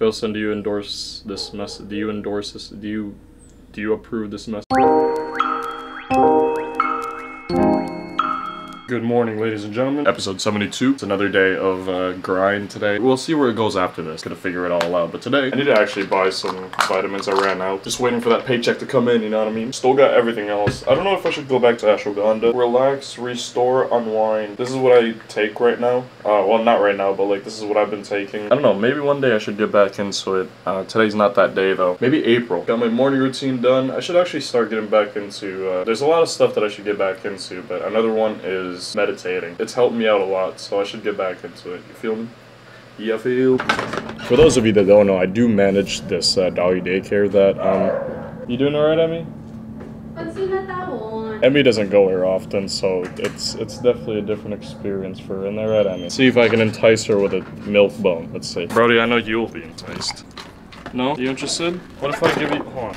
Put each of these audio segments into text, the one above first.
Wilson, do you endorse this message? Do you endorse this? Do you approve this message? Good morning, ladies and gentlemen. Episode 72. It's another day of grind today. We'll see where it goes after this. Gonna figure it all out. But today, I need to actually buy some vitamins. I ran out. Just waiting for that paycheck to come in, you know what I mean? Still got everything else. I don't know if I should go back to ashwagandha. Relax, restore, unwind. This is what I take right now. Well, not right now, but like this is what I've been taking. I don't know, maybe one day I should get back into it. Today's not that day though. Maybe April. Got my morning routine done. I should actually start getting back into, there's a lot of stuff that I should get back into, but another one is meditating. It's helped me out a lot, so I should get back into it. You feel me? Yeah, feel. For those of you that don't know, I do manage this doggy daycare that you doing alright, Emmy? Emmy doesn't go here often, so it's definitely a different experience for her. And they're right, Emmy. See if I can entice her with a milk bone. Let's see. Brody, I know you'll be enticed. No? You interested? What if I give you? Hold on.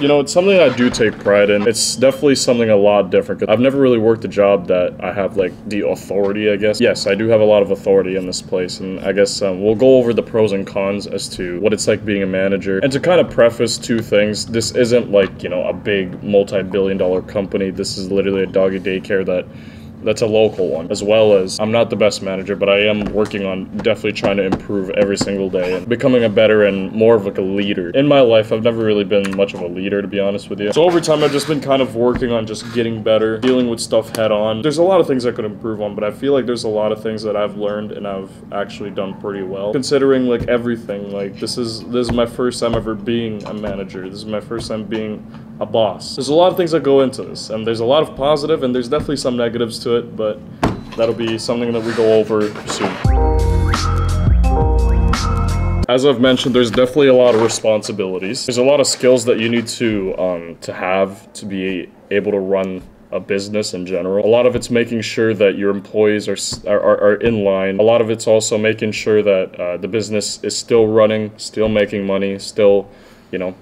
You know, it's something I do take pride in. It's definitely something a lot different, 'cause I've never really worked a job that I have, like, the authority, I guess. Yes, I do have a lot of authority in this place, and I guess we'll go over the pros and cons as to what it's like being a manager. And to kind of preface two things, this isn't, like, you know, a big multi-billion-dollar company. This is literally a doggy daycare that's a local one, as well as I'm not the best manager, but I am working on definitely trying to improve every single day and becoming a better and more of like a leader. In my life, I've never really been much of a leader, to be honest with you. So over time, I've just been kind of working on just getting better, dealing with stuff head on. There's a lot of things I could improve on, but I feel like there's a lot of things that I've learned and I've actually done pretty well. Considering like everything, like this is my first time ever being a manager. This is my first time being a boss. There's a lot of things that go into this, and there's a lot of positive, and there's definitely some negatives to it, but that'll be something that we go over soon. As I've mentioned, there's definitely a lot of responsibilities. There's a lot of skills that you need to have to be able to run a business in general. A lot of it's making sure that your employees are in line. A lot of it's also making sure that the business is still running, still making money, still, you know,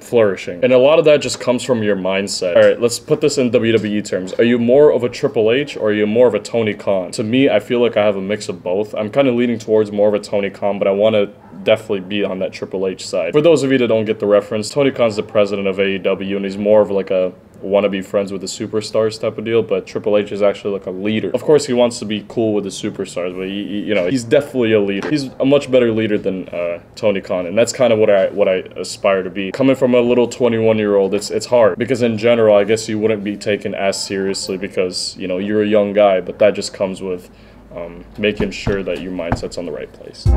flourishing. And a lot of that just comes from your mindset. All right, let's put this in WWE terms. Are you more of a Triple H or are you more of a Tony Khan? To me, I feel like I have a mix of both. I'm kind of leaning towards more of a Tony Khan, but I want to definitely be on that Triple H side. For those of you that don't get the reference, Tony Khan's the president of AEW, and he's more of like a want to be friends with the superstars type of deal, but Triple H is actually like a leader. Of course, he wants to be cool with the superstars, but you know, he's definitely a leader. He's a much better leader than Tony Khan, and that's kind of what I aspire to be. Coming from a little 21-year-old, it's hard because in general, I guess you wouldn't be taken as seriously because you know you're a young guy, but that just comes with making sure that your mindset's on the right place.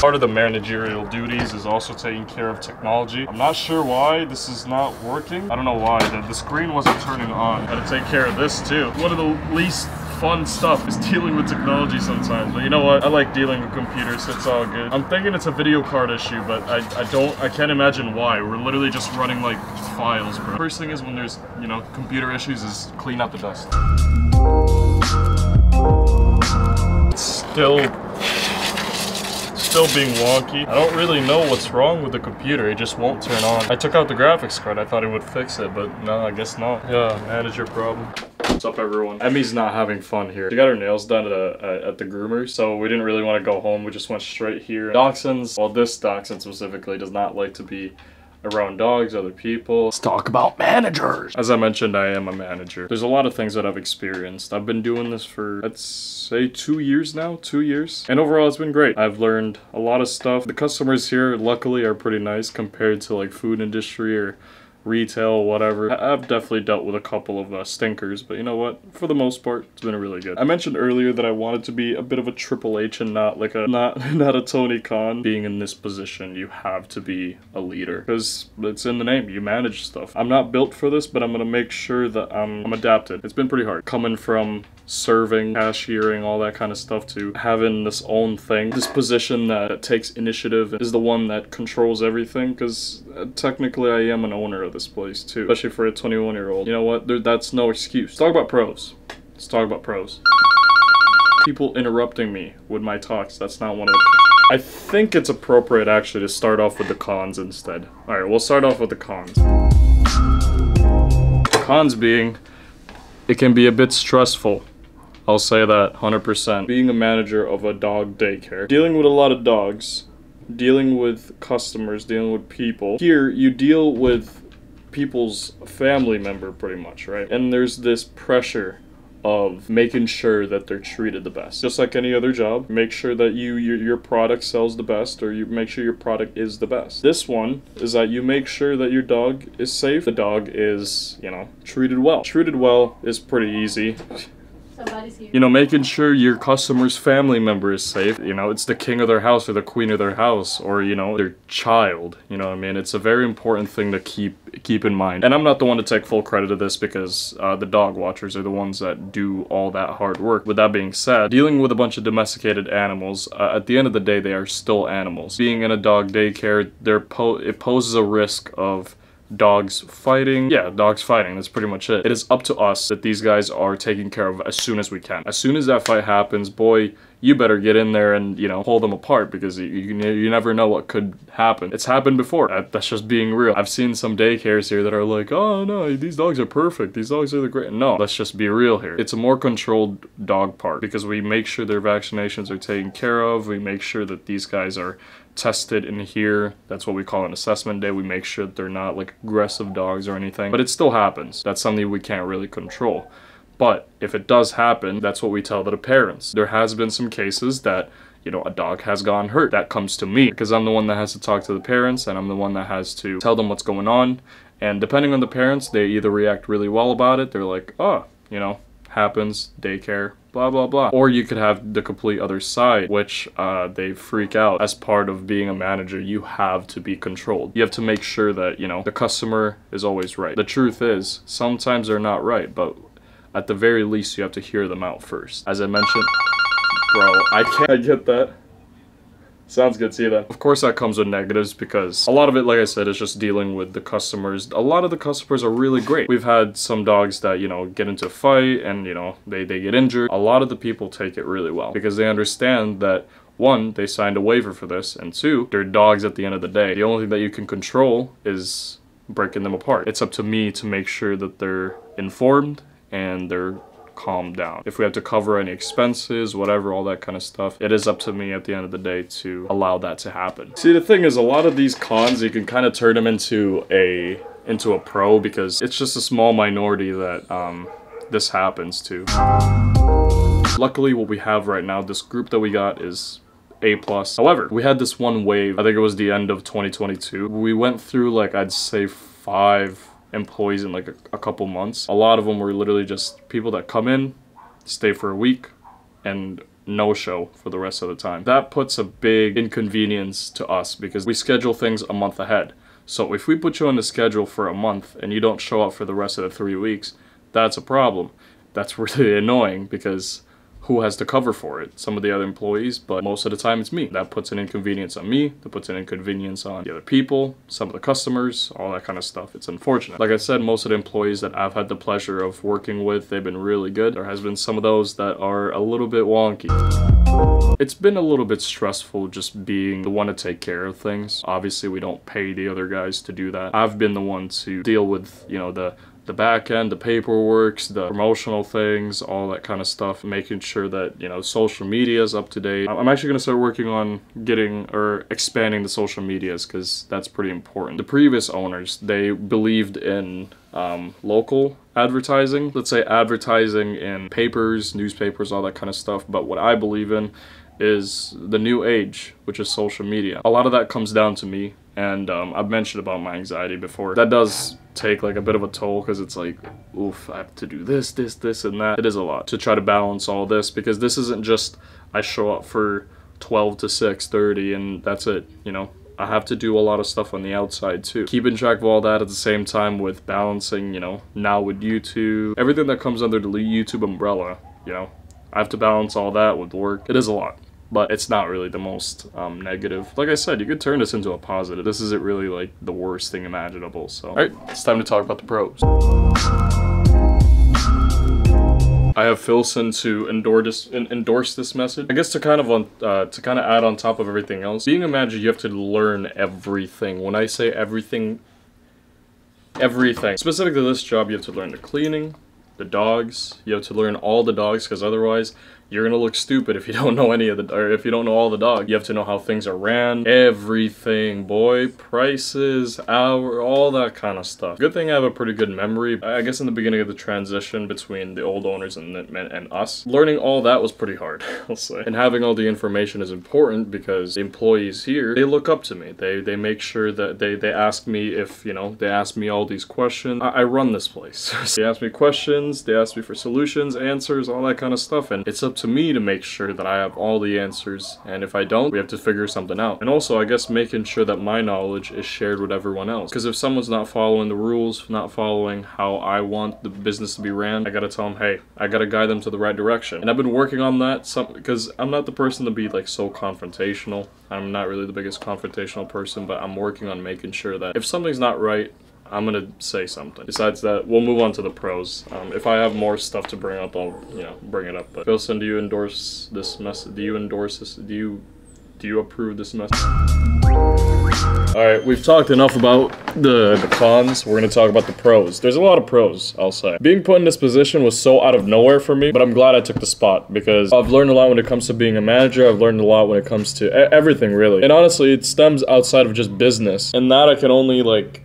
Part of the managerial duties is also taking care of technology. I'm not sure why this is not working. I don't know why. The screen wasn't turning on. Gotta take care of this too. One of the least fun stuff is dealing with technology sometimes. But you know what? I like dealing with computers, so it's all good. I'm thinking it's a video card issue, but I can't imagine why. We're literally just running like files, bro. First thing is when there's, you know, computer issues is clean out the dust. It's still being wonky. I don't really know what's wrong with the computer. It just won't turn on. I took out the graphics card. I thought it would fix it, but no, I guess not. Yeah, manager problem. What's up, everyone? Emmy's not having fun here. She got her nails done at the groomer, so we didn't really want to go home. We just went straight here. Dachshunds, well, this dachshund specifically does not like to be around dogs, other people. Let's talk about managers. As I mentioned, I am a manager. There's a lot of things that I've experienced. I've been doing this for, let's say 2 years now, 2 years. And overall, it's been great. I've learned a lot of stuff. The customers here, luckily, are pretty nice compared to like food industry or retail, whatever. I've definitely dealt with a couple of stinkers, but you know what? For the most part, it's been really good. I mentioned earlier that I wanted to be a bit of a Triple H and not like a not a Tony Khan. Being in this position, you have to be a leader because it's in the name. You manage stuff. I'm not built for this, but I'm gonna make sure that I'm adapted. It's been pretty hard coming from serving, cashiering, all that kind of stuff to having this own thing. This position that takes initiative is the one that controls everything because technically I am an owner of this place too, especially for a 21-year-old. You know what? That's no excuse. Let's talk about pros. Let's talk about pros. People interrupting me with my talks. That's not one of the... I think it's appropriate actually to start off with the cons instead. All right, we'll start off with the cons. Cons being, it can be a bit stressful. I'll say that 100%. Being a manager of a dog daycare, dealing with a lot of dogs, dealing with customers, dealing with people. Here, you deal with people's family member pretty much, right? And there's this pressure of making sure that they're treated the best. Just like any other job, make sure that your product sells the best, or you make sure your product is the best. This one is that you make sure that your dog is safe, the dog is, you know, treated well. Treated well is pretty easy. Somebody's here. You know, making sure your customer's family member is safe. You know, it's the king of their house or the queen of their house, or, you know, their child. You know what I mean? It's a very important thing to keep in mind. And I'm not the one to take full credit of this, because the dog watchers are the ones that do all that hard work. With that being said, dealing with a bunch of domesticated animals, at the end of the day, they are still animals. Being in a dog daycare, it poses a risk of dogs fighting. Yeah, dogs fighting, that's pretty much it. It is up to us that these guys are taken care of as soon as we can. As soon as that fight happens, boy, you better get in there and, you know, hold them apart, because you never know what could happen. It's happened before. That's just being real. I've seen some daycares here that are like, oh no, these dogs are perfect, these dogs are the great. No, let's just be real here. It's a more controlled dog park, because we make sure their vaccinations are taken care of. We make sure that these guys are tested in here. That's what we call an assessment day. We make sure that they're not like aggressive dogs or anything, but it still happens. That's something we can't really control. But if it does happen, that's what we tell the parents. There has been some cases that, you know, a dog has gone hurt. That comes to me, because I'm the one that has to talk to the parents, and I'm the one that has to tell them what's going on. And depending on the parents, they either react really well about it. They're like, oh, you know, happens, daycare, blah, blah, blah. Or you could have the complete other side, which they freak out. As part of being a manager, you have to be controlled. You have to make sure that, you know, the customer is always right. The truth is, sometimes they're not right, but at the very least, you have to hear them out first. As I mentioned, bro, I get that. Sounds good, see that. Of course that comes with negatives, because a lot of it, like I said, is just dealing with the customers. A lot of the customers are really great. We've had some dogs that, you know, get into a fight and, you know, they get injured. A lot of the people take it really well, because they understand that, one, they signed a waiver for this, and two, they're dogs at the end of the day. The only thing that you can control is breaking them apart. It's up to me to make sure that they're informed and they're calmed down. If we have to cover any expenses, whatever, all that kind of stuff, it is up to me at the end of the day to allow that to happen. See, the thing is, a lot of these cons, you can kind of turn them into a pro, because it's just a small minority that this happens to. Luckily, what we have right now, this group that we got is A+. However, we had this one wave, I think it was the end of 2022. We went through, like, I'd say 5 employees in like a couple months. A lot of them were literally just people that come in, stay for a week, and no show for the rest of the time. That puts a big inconvenience to us, because we schedule things a month ahead. So if we put you on the schedule for a month and you don't show up for the rest of the 3 weeks, that's a problem. That's really annoying, because who has to cover for it? Some of the other employees, but most of the time it's me. That puts an inconvenience on me, that puts an inconvenience on the other people, some of the customers, all that kind of stuff. It's unfortunate. Like I said, most of the employees that I've had the pleasure of working with, they've been really good. There has been some of those that are a little bit wonky. It's been a little bit stressful just being the one to take care of things. Obviously, we don't pay the other guys to do that. I've been the one to deal with, you know, the back end, the paperwork, the promotional things, all that kind of stuff, making sure that, you know, social media is up to date. I'm actually going to start working on getting or expanding the social medias, because that's pretty important. The previous owners, they believed in local advertising, let's say advertising in papers, newspapers, all that kind of stuff. But what I believe in is the new age, which is social media. A lot of that comes down to me, and I've mentioned about my anxiety before. That does take like a bit of a toll, because it's like, oof, I have to do this and that. It is a lot to try to balance all this, because this isn't just I show up for 12 to 6:30 and that's it. You know, I have to do a lot of stuff on the outside too, keeping track of all that at the same time with balancing, you know, now with YouTube, everything that comes under the YouTube umbrella. You know, I have to balance all that with work. It is a lot, but it's not really the most negative. Like I said, you could turn this into a positive. This isn't really like the worst thing imaginable. So, all right, it's time to talk about the pros. I have Filson to endorse this message. I guess to kind of add on top of everything else, being a manager, you have to learn everything. When I say everything, everything. Specifically to this job, you have to learn the cleaning, the dogs. You have to learn all the dogs, because otherwise you're gonna look stupid if you don't know any of the, or if you don't know all the dogs. You have to know how things are ran, everything, boy, prices, hour, all that kind of stuff. Good thing I have a pretty good memory, I guess, in the beginning of the transition between the old owners and us. Learning all that was pretty hard, I'll say. And having all the information is important, because the employees here, they look up to me. They make sure that they ask me if, you know, they ask me all these questions. I run this place. They ask me questions, they ask me for solutions, answers, all that kind of stuff, and it's up to me to make sure that I have all the answers, and if I don't, we have to figure something out. And also, I guess, making sure that my knowledge is shared with everyone else, because if someone's not following the rules, not following how I want the business to be ran, I gotta tell them, hey, I gotta guide them to the right direction. And I've been working on that some, because I'm not the person to be like so confrontational. I'm not really the biggest confrontational person, but I'm working on making sure that if something's not right, I'm gonna say something. Besides that, we'll move on to the pros. If I have more stuff to bring up, I'll, you know, bring it up. But Philson, do you endorse this message? Do you endorse this? Do you approve this message? All right, we've talked enough about the cons. We're gonna talk about the pros. There's a lot of pros, I'll say. Being put in this position was so out of nowhere for me, but I'm glad I took the spot, because I've learned a lot when it comes to being a manager. I've learned a lot when it comes to everything, really. And honestly, it stems outside of just business, and that I can only, like,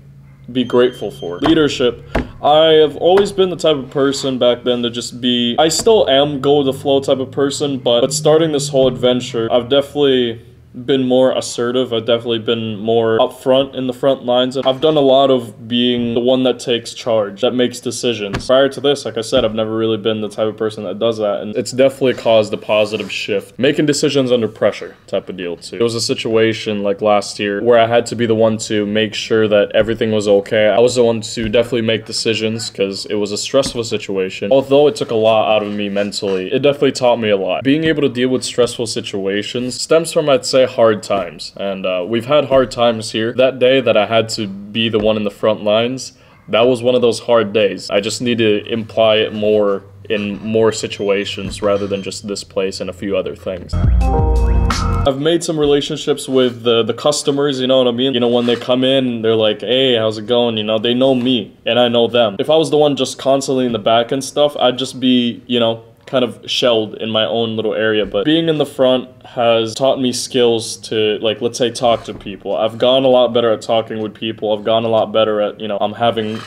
be grateful for. Leadership. I have always been the type of person back then to just be, I still am go with the flow type of person, but starting this whole adventure, I've definitely been more assertive. I've definitely been more upfront in the front lines. I've done a lot of being the one that takes charge, that makes decisions. Prior to this, like I said, I've never really been the type of person that does that, and it's definitely caused a positive shift. Making decisions under pressure type of deal too. There was a situation like last year where I had to be the one to make sure that everything was okay. I was the one to definitely make decisions, because it was a stressful situation. Although it took a lot out of me mentally, it definitely taught me a lot. Being able to deal with stressful situations stems from, I'd say, hard times, and we've had hard times here. That day that I had to be the one in the front lines, that was one of those hard days. I just need to imply it more in more situations rather than just this place and a few other things. I've made some relationships with the customers, you know what I mean? You know, when they come in, they're like, hey, how's it going? You know, they know me and I know them. If I was the one just constantly in the back and stuff, I'd just be, you know, kind of shelled in my own little area. But being in the front has taught me skills to, like, let's say, talk to people. I've gotten a lot better at talking with people. I've gotten a lot better at, you know, I'm having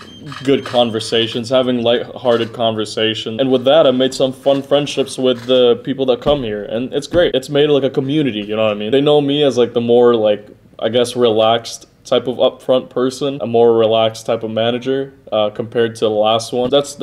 good conversations, having lighthearted conversations. And with that, I made some fun friendships with the people that come here, and it's great. It's made like a community, you know what I mean? They know me as like the more, like, I guess, relaxed type of upfront person, a more relaxed type of manager compared to the last one. That's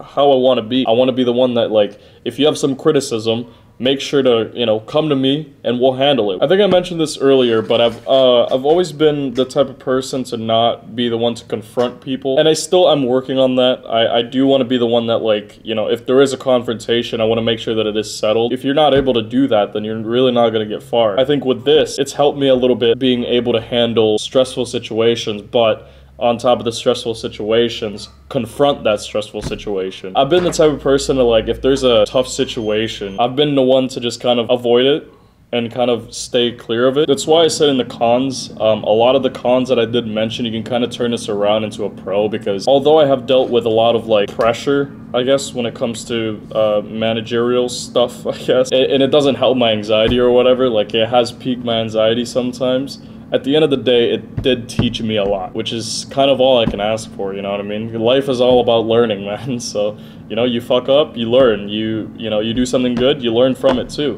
how I want to be. I want to be the one that, like, if you have some criticism, make sure to, you know, come to me and we'll handle it. I think I mentioned this earlier, but I've always been the type of person to not be the one to confront people, and I still am working on that. I do want to be the one that, like, you know, if there is a confrontation, I want to make sure that it is settled. If you're not able to do that, then you're really not going to get far. I think with this, it's helped me a little bit being able to handle stressful situations, but on top of the stressful situations, confront that stressful situation. I've been the type of person to, like, if there's a tough situation, I've been the one to just kind of avoid it and kind of stay clear of it. That's why I said in the cons, a lot of the cons that I did mention, you can kind of turn this around into a pro, because although I have dealt with a lot of, like, pressure, I guess, when it comes to managerial stuff, I guess, and it doesn't help my anxiety or whatever, like, it has piqued my anxiety sometimes. At the end of the day, it did teach me a lot, which is kind of all I can ask for, you know what I mean? Life is all about learning, man. So, you know, you fuck up, you learn. You know, you do something good, you learn from it too.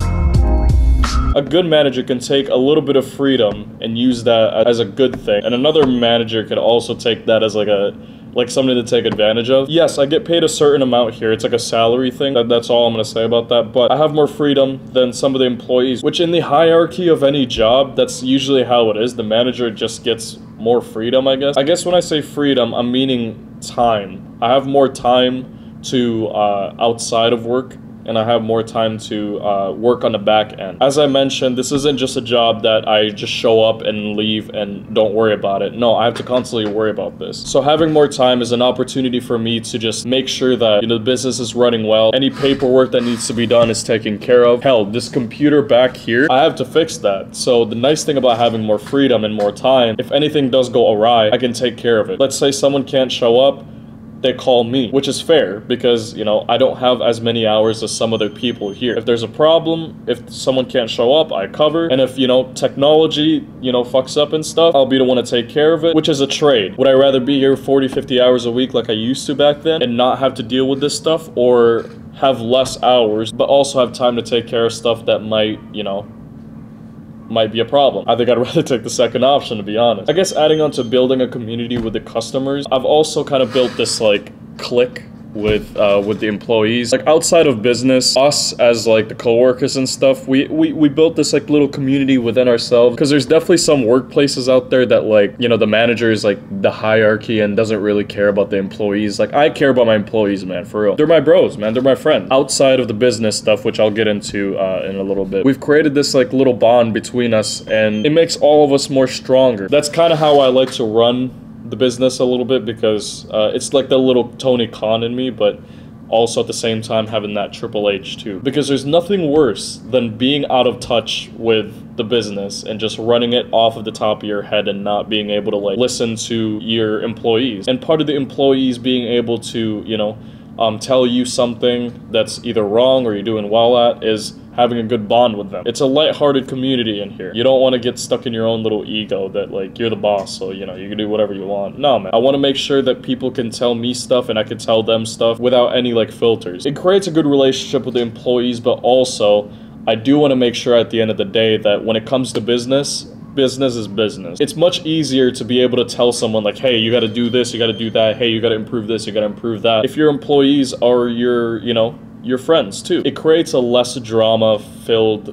A good manager can take a little bit of freedom and use that as a good thing. And another manager could also take that as like something to take advantage of. Yes, I get paid a certain amount here. It's like a salary thing. That's all I'm gonna say about that. But I have more freedom than some of the employees, which in the hierarchy of any job, that's usually how it is. The manager just gets more freedom, I guess. I guess when I say freedom, I'm meaning time. I have more time to outside of work, and I have more time to work on the back end. As I mentioned, this isn't just a job that I just show up and leave and don't worry about it. No, I have to constantly worry about this. So having more time is an opportunity for me to just make sure that, you know, the business is running well. Any paperwork that needs to be done is taken care of. Hell, this computer back here, I have to fix that. So the nice thing about having more freedom and more time, if anything does go awry, I can take care of it. Let's say someone can't show up, they call me, which is fair because, you know, I don't have as many hours as some other people here. If there's a problem, if someone can't show up, I cover. And if, you know, technology, you know, fucks up and stuff, I'll be the one to take care of it, which is a trade. Would I rather be here 40, 50 hours a week like I used to back then and not have to deal with this stuff, or have less hours but also have time to take care of stuff that might, you know, might be a problem? I think I'd rather take the second option, to be honest. I guess adding on to building a community with the customers, I've also kind of built this like clique with the employees. Like outside of business, us as like the co-workers and stuff, we built this like little community within ourselves, because there's definitely some workplaces out there that, like, you know, the manager is like the hierarchy and doesn't really care about the employees. Like, I care about my employees, man, for real. They're my bros, man, they're my friend. Outside of the business stuff, which I'll get into in a little bit, we've created this like little bond between us and it makes all of us more stronger. That's kind of how I like to run the business a little bit, because it's like the little Tony Khan in me, but also at the same time having that Triple H too, because there's nothing worse than being out of touch with the business and just running it off of the top of your head and not being able to like listen to your employees, and part of the employees being able to, you know, tell you something that's either wrong or you're doing well at is having a good bond with them. It's a lighthearted community in here. You don't want to get stuck in your own little ego that like you're the boss, so you know you can do whatever you want. No, man, I want to make sure that people can tell me stuff and I can tell them stuff without any like filters. It creates a good relationship with the employees, but also I do want to make sure at the end of the day that when it comes to business, business is business. It's much easier to be able to tell someone like, hey, you got to do this, you got to do that, hey, you got to improve this, you got to improve that, if your employees are your, you know, your friends too. It creates a less drama filled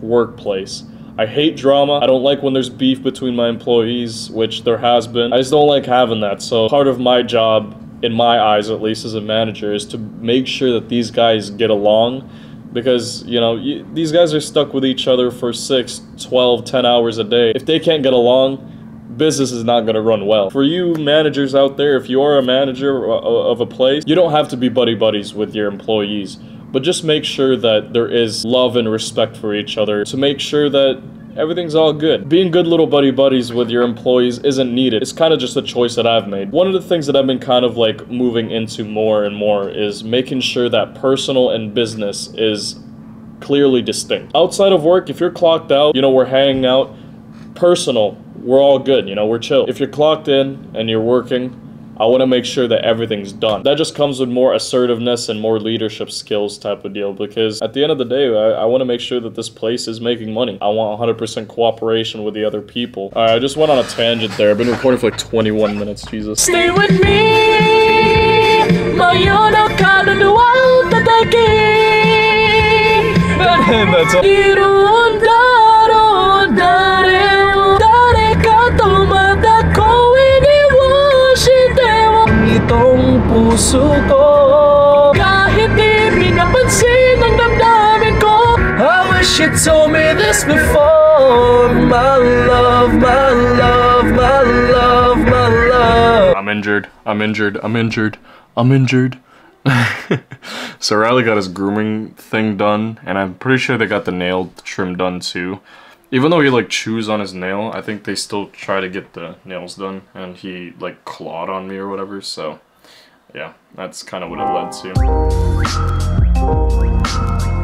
workplace. I hate drama. I don't like when there's beef between my employees, which there has been. I just don't like having that. So part of my job, in my eyes at least as a manager, is to make sure that these guys get along, because, you know, these guys are stuck with each other for 6, 12, 10 hours a day. If they can't get along, business is not going to run well. For you managers out there, if you are a manager of a place, you don't have to be buddy buddies with your employees, but just make sure that there is love and respect for each other to make sure that everything's all good. Being good little buddy buddies with your employees isn't needed. It's kind of just a choice that I've made. One of the things that I've been kind of like moving into more and more is making sure that personal and business is clearly distinct. Outside of work, if you're clocked out, you know, we're hanging out. Personal, we're all good, you know, we're chill. If you're clocked in and you're working, I want to make sure that everything's done. That just comes with more assertiveness and more leadership skills type of deal, because at the end of the day, I want to make sure that this place is making money. I want 100% cooperation with the other people. All right, I just went on a tangent there. I've been recording for like 21 minutes, Jesus. Stay with me, but you don't come to the world that I puso ko, kahit di pinapansin ang damdamin ko. I wish you told me this before. My love, my love, my love, my love. I'm injured, I'm injured, I'm injured, I'm injured. So Riley got his grooming thing done, and I'm pretty sure they got the nail trim done too. Even though he like chews on his nail, I think they still try to get the nails done, and he like clawed on me or whatever, so yeah, that's kind of what it led to.